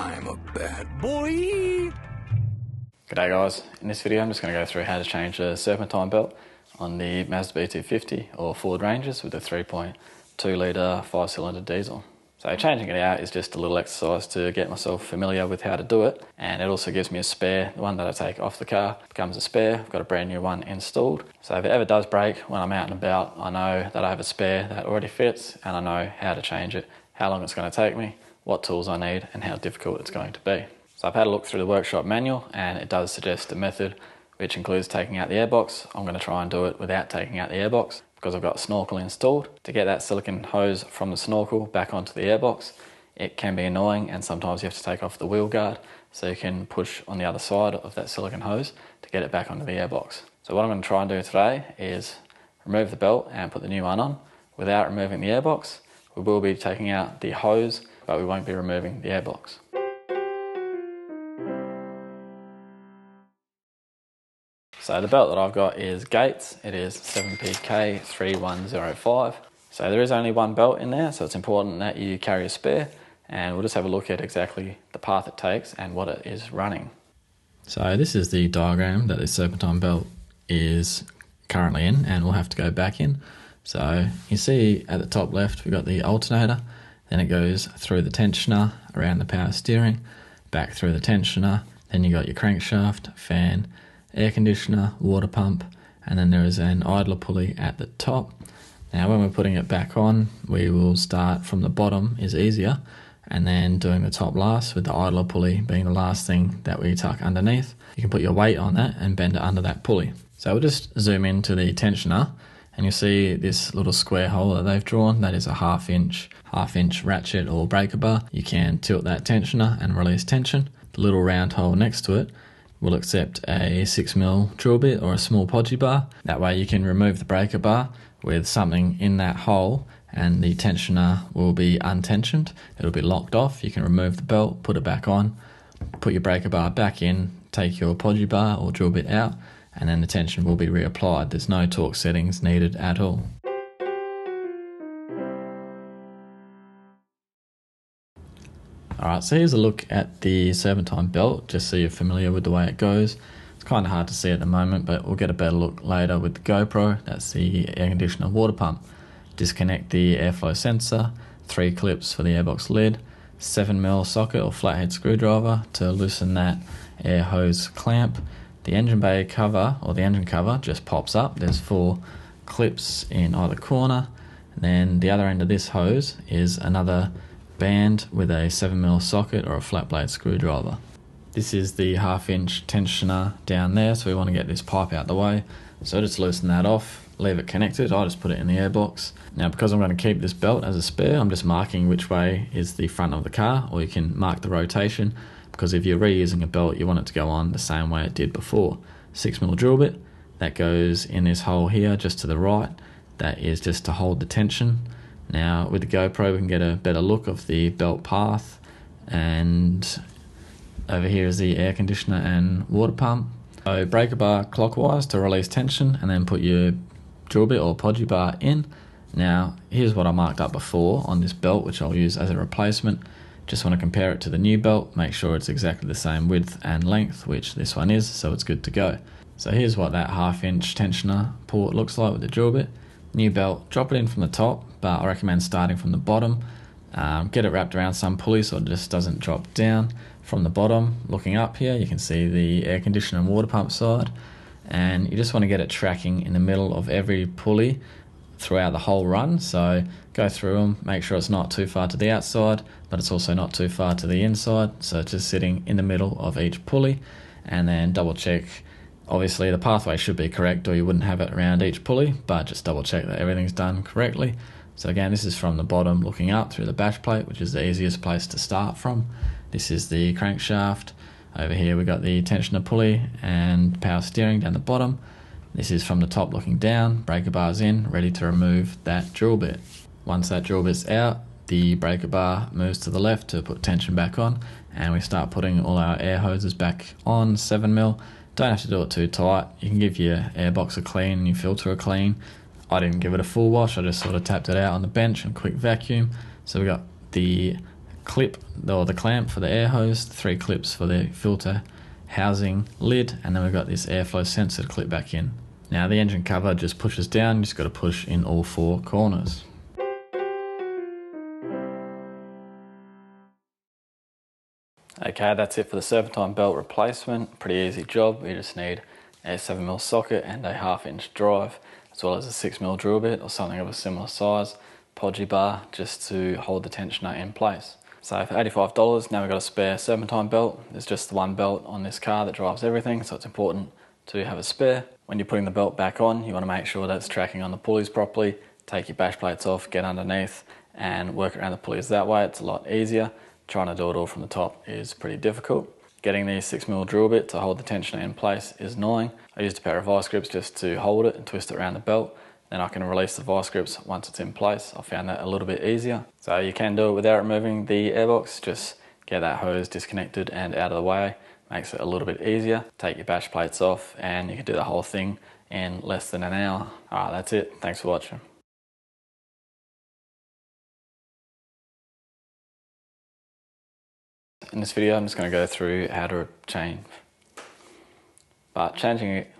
I'm a bad boy. G'day guys, in this video I'm just going to go through how to change the serpentine belt on the Mazda BT-50 or Ford Rangers with the 3.2 litre 5-cylinder diesel. So changing it out is just a little exercise to get myself familiar with how to do it, and it also gives me a spare. The one that I take off the car becomes a spare. I've got a brand new one installed, so if it ever does break when I'm out and about, I know that I have a spare that already fits, and I know how to change it, how long it's going to take me, what tools I need, and how difficult it's going to be. So I've had a look through the workshop manual, and it does suggest a method which includes taking out the airbox. I'm going to try and do it without taking out the airbox, because I've got a snorkel installed. To get that silicone hose from the snorkel back onto the airbox, it can be annoying, and sometimes you have to take off the wheel guard so you can push on the other side of that silicone hose to get it back onto the airbox. So what I'm going to try and do today is remove the belt and put the new one on without removing the airbox. We will be taking out the hose, but we won't be removing the airbox. So the belt that I've got is Gates. It is 7PK3105. So there is only one belt in there, so it's important that you carry a spare, and we'll just have a look at exactly the path it takes and what it is running. So this is the diagram that the serpentine belt is currently in, and we'll have to go back in. So you see at the top left we've got the alternator, then it goes through the tensioner, around the power steering, back through the tensioner, then you got your crankshaft, fan, air conditioner, water pump, and then there is an idler pulley at the top. Now when we're putting it back on, we will start from the bottom, is easier, and then doing the top last, with the idler pulley being the last thing that we tuck underneath. You can put your weight on that and bend it under that pulley. So we'll just zoom into the tensioner, and you'll see this little square hole that they've drawn. That is a half inch ratchet or breaker bar. You can tilt that tensioner and release tension. The little round hole next to it will accept a 6mm drill bit or a small podgy bar. That way you can remove the breaker bar with something in that hole, and the tensioner will be untensioned. It'll be locked off. You can remove the belt, put it back on, put your breaker bar back in, take your podgy bar or drill bit out, and then the tension will be reapplied. There's no torque settings needed at all. Alright, so here's a look at the serpentine belt, just so you're familiar with the way it goes. It's kind of hard to see at the moment, but we'll get a better look later with the GoPro. That's the air conditioner water pump. Disconnect the airflow sensor, 3 clips for the airbox lid, 7mm socket or flathead screwdriver to loosen that air hose clamp. The engine bay cover, or the engine cover, just pops up. There's 4 clips in either corner. And then the other end of this hose is another band with a 7mm socket or a flat blade screwdriver. This is the 1/2 inch tensioner down there, so we want to get this pipe out the way. So just loosen that off, leave it connected. I just put it in the airbox. Now because I'm going to keep this belt as a spare, I'm just marking which way is the front of the car, or you can mark the rotation, because if you're reusing a belt you want it to go on the same way it did before. 6mm drill bit, that goes in this hole here just to the right. That is just to hold the tension. Now with the GoPro we can get a better look of the belt path, and over here is the air conditioner and water pump. So breaker bar clockwise to release tension, and then put your drill bit or podgy bar in. Now here's what I marked up before on this belt, which I'll use as a replacement. Just want to compare it to the new belt, make sure it's exactly the same width and length, which this one is, so it's good to go. So here's what that 1/2 inch tensioner port looks like with the drill bit. New belt, drop it in from the top, but I recommend starting from the bottom. Get it wrapped around some pulley so it just doesn't drop down. From the bottom, looking up here, you can see the air conditioner and water pump side, and you just want to get it tracking in the middle of every pulley throughout the whole run. So go through them, make sure it's not too far to the outside, but it's also not too far to the inside, so it's just sitting in the middle of each pulley. And then double check, obviously the pathway should be correct or you wouldn't have it around each pulley, but just double check that everything's done correctly. So again, this is from the bottom looking up through the bash plate, which is the easiest place to start from. This is the crankshaft. Over here we got the tensioner pulley and power steering down the bottom. This is from the top looking down, breaker bar's in, ready to remove that drill bit. Once that drill bit's out, the breaker bar moves to the left to put tension back on, and we start putting all our air hoses back on, 7mm. Don't have to do it too tight. You can give your airbox a clean and your filter a clean. I didn't give it a full wash, I just sort of tapped it out on the bench and quick vacuum. So we got the clip or the clamp for the air hose, 3 clips for the filter housing lid, and then we've got this airflow sensor to clip back in. Now the engine cover just pushes down, you just got to push in all 4 corners. Okay, that's it for the serpentine belt replacement. Pretty easy job. You just need a 7mm socket and a 1/2 inch drive, as well as a 6mm drill bit or something of a similar size, podgy bar just to hold the tensioner in place. So for $85, now we've got a spare serpentine belt. There's just the one belt on this car that drives everything, so it's important to have a spare. When you're putting the belt back on, you want to make sure that it's tracking on the pulleys properly. Take your bash plates off, get underneath and work around the pulleys that way. It's a lot easier. Trying to do it all from the top is pretty difficult. Getting the 6mm drill bit to hold the tensioner in place is annoying. I used a pair of vice grips just to hold it and twist it around the belt. Then I can release the vice grips once it's in place. I found that a little bit easier. So you can do it without removing the airbox. Just get that hose disconnected and out of the way. Makes it a little bit easier. Take your bash plates off and you can do the whole thing in less than an hour. Alright, that's it. Thanks for watching. In this video, I'm just going to go through how to change. But changing it